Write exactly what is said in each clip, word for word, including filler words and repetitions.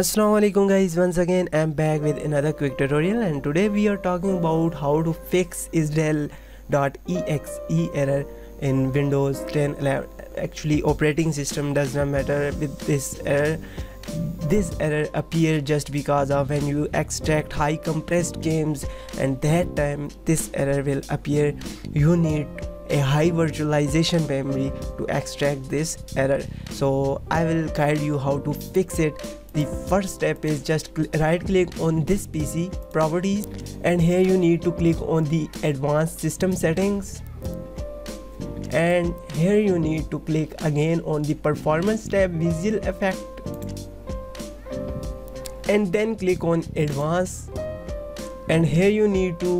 Assalamualaikum guys, once again I'm back with another quick tutorial, and today we are talking about how to fix I S Done dot E X E error in Windows ten, eleven. Actually operating system does not matter with this error. This error appeared just because of when you extract high compressed games, and that time this error will appear. You need a high virtualization memory to extract this error, so I will guide you how to fix it. The first step is just right click on this P C, properties, and here you need to click on the advanced system settings, and here you need to click again on the performance tab, visual effect, and then click on advanced, and here you need to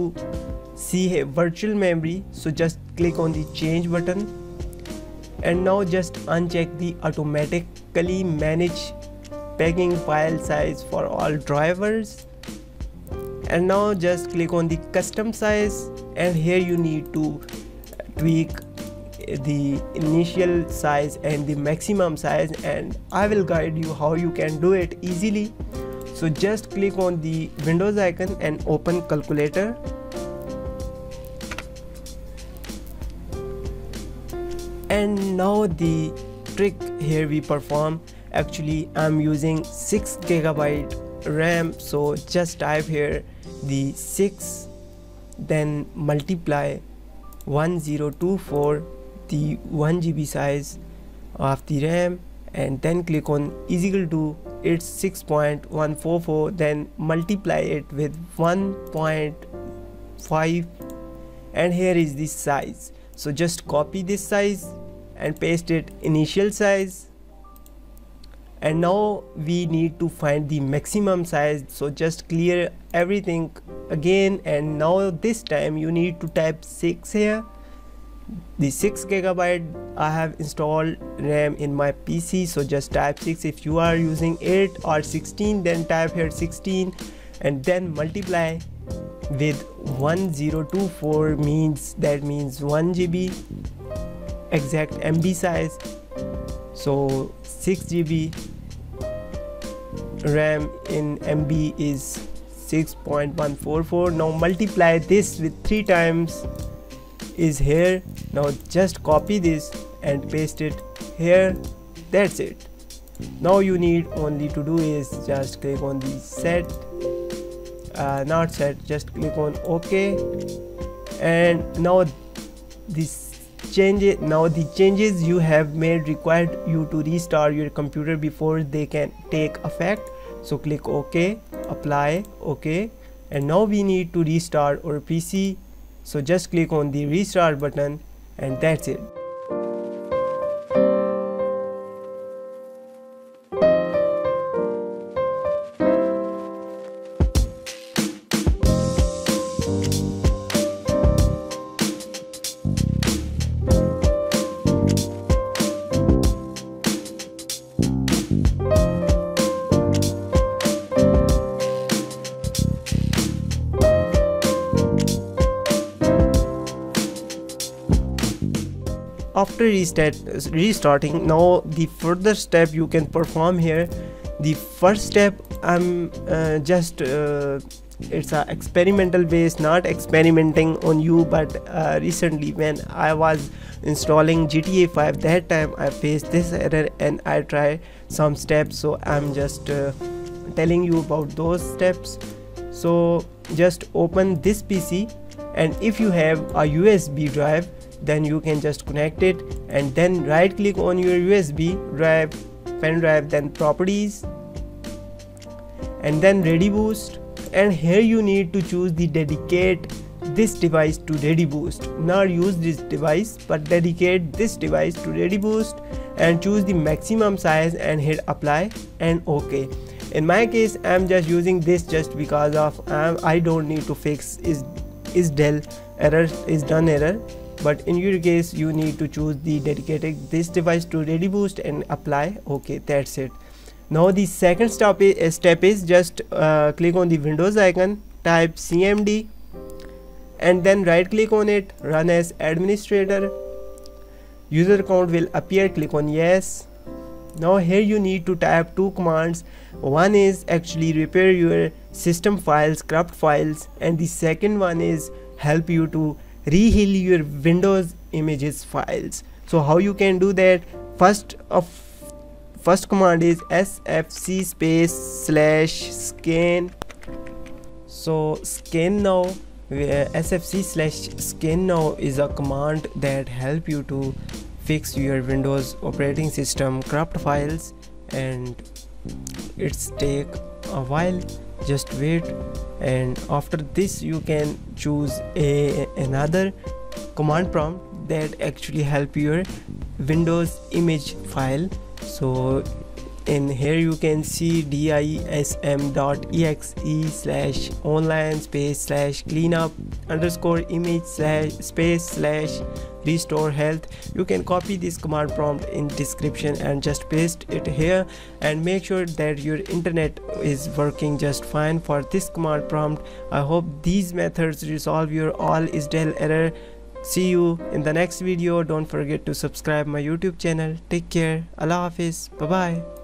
see a virtual memory, so just click on the change button, and now just uncheck the automatically manage pegging file size for all drivers, and now just click on the custom size, and here you need to tweak the initial size and the maximum size, and I will guide you how you can do it easily. So just click on the Windows icon and open calculator, and now the trick here we perform. Actually I'm using six gigabyte RAM, so just type here the six, then multiply one thousand twenty-four, the one gigabyte size of the RAM, and then click on is equal to, it's six point one four four, then multiply it with one point five, and here is the size. So just copy this size and paste it initial size, and now we need to find the maximum size, so just clear everything again, and now this time you need to type six here, the six gigabyte. I have installed RAM in my P C, so just type six. If you are using eight or sixteen, then type here sixteen, and then multiply with one thousand twenty-four, means that means one gigabyte exact M B size, so six gigabyte RAM in M B is six point one four four. Now multiply this with three times is here. Now just copy this and paste it here. That's it. Now you need only to do is just click on the set, uh, not set, just click on OK, and now this changes. Now the changes you have made required you to restart your computer before they can take effect, so click OK, apply, OK, and now we need to restart our P C, so just click on the restart button, and that's it. After restart, restarting, now the further step you can perform here. The first step I'm uh, just uh, it's a experimental base, not experimenting on you, but uh, recently when I was installing G T A five, that time I faced this error and I tried some steps, so I'm just uh, telling you about those steps. So just open this P C, and if you have a U S B drive, then you can just connect it, and then right click on your U S B drive, pen drive, then properties, and then ReadyBoost, and here you need to choose the dedicate this device to ReadyBoost, not use this device but dedicate this device to ReadyBoost, and choose the maximum size and hit apply and OK. In my case I'm just using this just because of um, I don't need to fix is is del error is done error, but in your case you need to choose the dedicated this device to ReadyBoost and apply, OK, that's it. Now the second step is, step is just uh, click on the Windows icon, type C M D, and then right click on it, run as administrator, user account will appear, click on yes, Now here you need to type two commands. One is actually repair your system files, corrupt files, and the second one is help you to reheal your Windows images files. So how you can do that? First of first command is sfc space slash scan. So scan now, sfc slash scan now is a command that help you to fix your Windows operating system corrupt files, and it's take a while, just wait. And after this you can choose a another command prompt that actually help your Windows image file. So in here you can see dism.exe slash online space slash cleanup underscore image slash space slash restore health. You can copy this command prompt in description and just paste it here, and make sure that your internet is working just fine for this command prompt. I hope these methods resolve your all I S Done error. See you in the next video. Don't forget to subscribe my YouTube channel. Take care. Allah Hafiz. Bye bye.